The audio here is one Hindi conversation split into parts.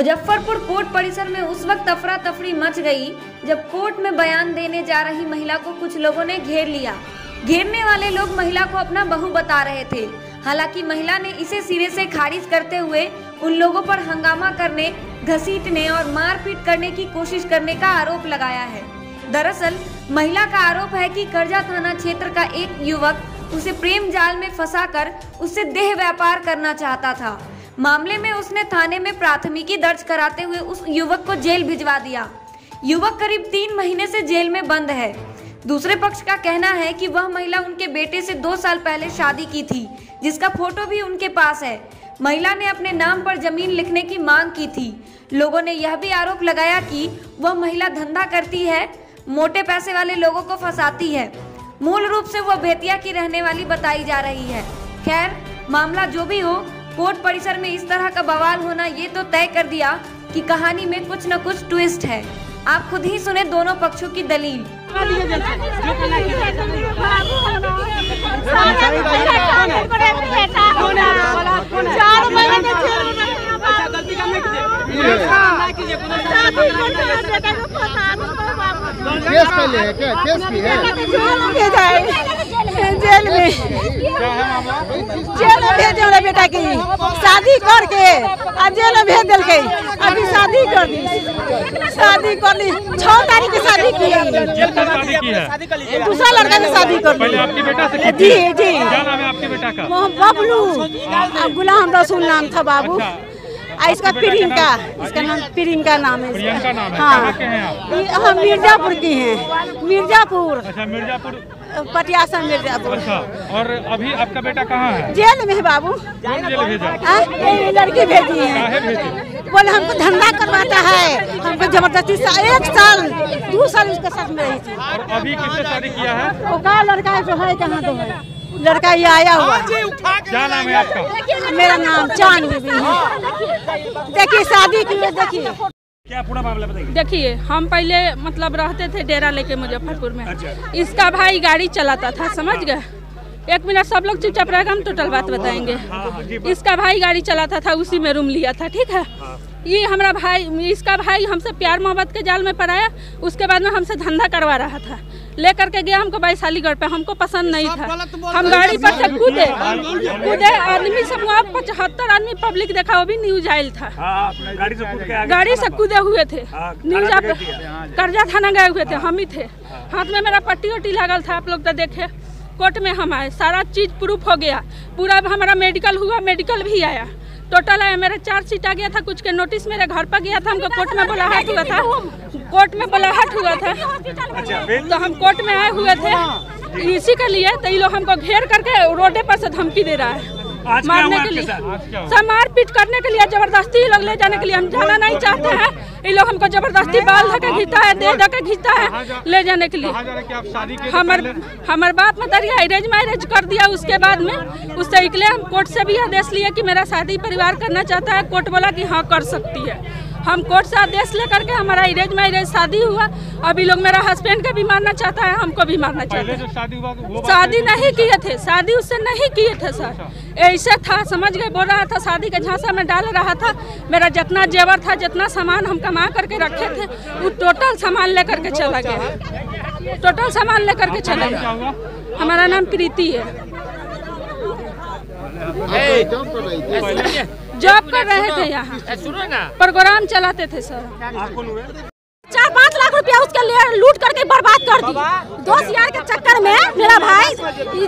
मुजफ्फरपुर कोर्ट परिसर में उस वक्त अफरा तफरी मच गई जब कोर्ट में बयान देने जा रही महिला को कुछ लोगों ने घेर लिया। घेरने वाले लोग महिला को अपना बहू बता रहे थे। हालांकि महिला ने इसे सिरे से खारिज करते हुए उन लोगों पर हंगामा करने, घसीटने और मारपीट करने की कोशिश करने का आरोप लगाया है। दरअसल महिला का आरोप है कि कर्जा थाना क्षेत्र का एक युवक उसे प्रेम जाल में फंसाकर उससे देह व्यापार करना चाहता था। मामले में उसने थाने में प्राथमिकी दर्ज कराते हुए उस युवक को जेल भिजवा दिया। युवक करीब 3 महीने से जेल में बंद है। दूसरे पक्ष का कहना है कि वह महिला उनके बेटे से 2 साल पहले शादी की थी, जिसका फोटो भी उनके पास है। महिला ने अपने नाम पर जमीन लिखने की मांग की थी। लोगों ने यह भी आरोप लगाया कि वह महिला धंधा करती है, मोटे पैसे वाले लोगों को फंसाती है। मूल रूप से वह भेतिया की रहने वाली बताई जा रही है। खैर, मामला जो भी हो, कोर्ट परिसर में इस तरह का बवाल होना ये तो तय कर दिया कि कहानी में कुछ न कुछ ट्विस्ट है। आप खुद ही सुने दोनों पक्षों की दलील। जेल में भेज हमारा बेटा की शादी करके अब जेल में भेज दिल गई। अभी शादी कर दी, शादी कर ली, 6 तारीख की शादी की, दूसरा लड़का से शादी कर ली। जी, बबलू गुलाम रसूल नाम था बाबू, इसका प्रियंका, इसका नाम प्रियंका नाम है। हाँ, हम मिर्जापुर की हैं। मिर्जापुर, पटिया से मिर्जापुर। और अभी आपका बेटा कहाँ है? जेल में है बाबू। लड़की भेजी है, बोले हमको धंधा करवाता है, हमको जबरदस्ती 1 साल 2 साल उसके साथ में रही थी। और अभी किससे शादी किया है? वो लड़का जो है, कहाँ तो है लड़का, ये आया हुआ। क्या नाम है आपका? मेरा नाम चांदी है। देखिए शादी की, देखिए क्या पूरा मामला बताइए। देखिए, हम पहले मतलब रहते थे डेरा लेके मुजफ्फरपुर में। इसका भाई गाड़ी चलाता था, समझ गए? 1 मिनट सब लोग चुपचाप रहेगा, हम टोटल बात बताएंगे। इसका भाई गाड़ी चलाता था, उसी में रूम लिया था, ठीक है। ये हमारा भाई, इसका भाई हमसे प्यार मोहब्बत के जाल में पड़ाया। उसके बाद में हमसे धंधा करवा रहा था, लेकर के गया हमको वैशालीगढ़ पे। हमको पसंद नहीं था, हम गाड़ी पर से कूदे। आदमी समूह 75 आदमी पब्लिक देखा, वो भी न्यूज आयल था। गाड़ी से कूदे हुए थे, न्यूज आप कर्जा थाना गए हुए थे, हम ही थे। हाथ में मेरा पट्टी वट्टी लागल था, आप लोग तो देखे। कोर्ट में हम आए, सारा चीज प्रूफ हो गया पूरा। हमारा मेडिकल हुआ, मेडिकल भी आया, टोटल आया। मेरा 4 सीट आ गया था, कुछ के नोटिस मेरे घर पर गया था। हमको कोर्ट में बुलाहट हुआ था, कोर्ट में बुलाहट हुआ था, तो हम कोर्ट में आए हुए थे। इसी के लिए तो ये लोग हमको घेर करके रोडे पर से धमकी दे रहा है, मारने के लिए, सब मारपीट करने के लिए, जबरदस्ती लोग ले जाने के लिए। हम जाना नहीं चाहते हैं, ये लोग हमको जबरदस्ती बाल धके घीता है, दे धके घीता है ले जाने के लिए। हमारे बाप मतरिया अरेंज मैरिज कर दिया। उसके बाद में उससे निकले, हम कोर्ट से भी आदेश लिए कि मेरा शादी परिवार करना चाहता है। कोर्ट बोला कि हाँ कर सकती है। हम कोर्ट से आदेश लेकर के हमारा अरेंज मैरिज शादी हुआ। अभी लोग मेरा हस्बैंड का भी मारना चाहता है, हमको भी मारना चाहता है। शादी नहीं किए थे, शादी उससे नहीं किए थे सर, ऐसे था, समझ गए। बोल रहा था शादी के झांसा में डाल रहा था। मेरा जितना जेवर था, जितना सामान हम कमा करके रखे थे, वो टोटल सामान लेकर के चला गया, टोटल सामान लेकर के चला गया। हमारा नाम प्रीति है, जॉब कर रहे थे यहाँ, प्रोग्राम चलाते थे सर। 4-5 लाख रुपया उसके लिए लूट करके बर्बाद कर दी। 2 सियार के चक्कर में मेरा भाई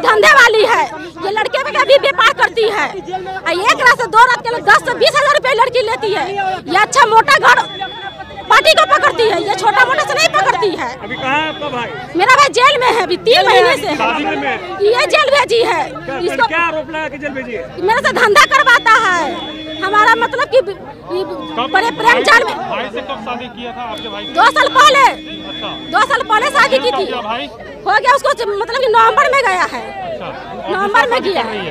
धंधे वाली है, ये लड़के में भी व्यापार करती है। एक रात से 2 रात के लिए 10 से 20 हजार रुपया लड़की लेती है। ये अच्छा मोटा घर पार्टी को पकड़ती है, ये छोटा मोटा से नहीं पकड़ती है। अभी कहाँ है आपका भाई? मेरा भाई जेल में है, अभी 3 महीने से है। ये जेल भेजी है, इसको क्या आरोप लगा कि जेल भेजी है? मेरे से धंधा करवाता है हमारा, मतलब कि बड़े प्रेम जाल में। भाई से कब शादी किया था आपके भाई? 2 साल पहले। अच्छा। 2 साल पहले शादी की थी, हो गया उसको, मतलब कि नवंबर में गया है, नवंबर में किया है,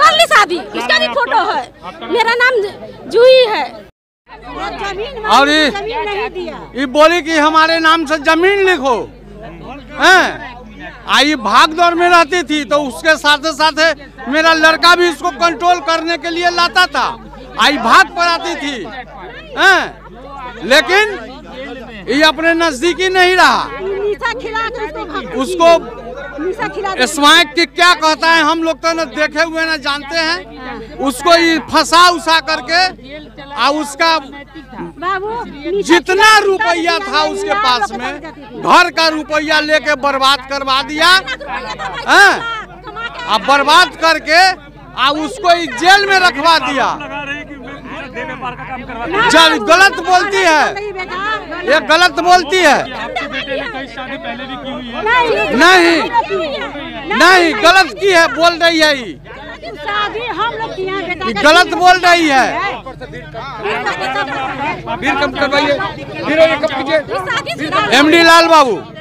कर ली शादी। उसका भी फोटो है। मेरा नाम जूही है। और ये बोली कि हमारे नाम से जमीन लिखो है। आई भाग दौड़ में रहती थी, तो उसके साथ साथ मेरा लड़का भी इसको कंट्रोल करने के लिए लाता था। आई भाग पर आती थी हैं, लेकिन ये अपने नजदीकी नहीं रहा, उसको स्वाइक की क्या कहता है, हम लोग तो ना देखे हुए ना जानते हैं। उसको ये फंसा उसा करके और उसका जितना रुपया था उसके पास में घर का रुपया लेके बर्बाद करवा दिया है, बर्बाद करके और उसको जेल में रखवा दिया। जब गलत बोलती है, ये गलत बोलती है, नहीं गलत की है, बोल रही है, ये गलत बोल रही है। फिर कम करवाइए, फिर कम कीजिए। एमडी लाल बाबू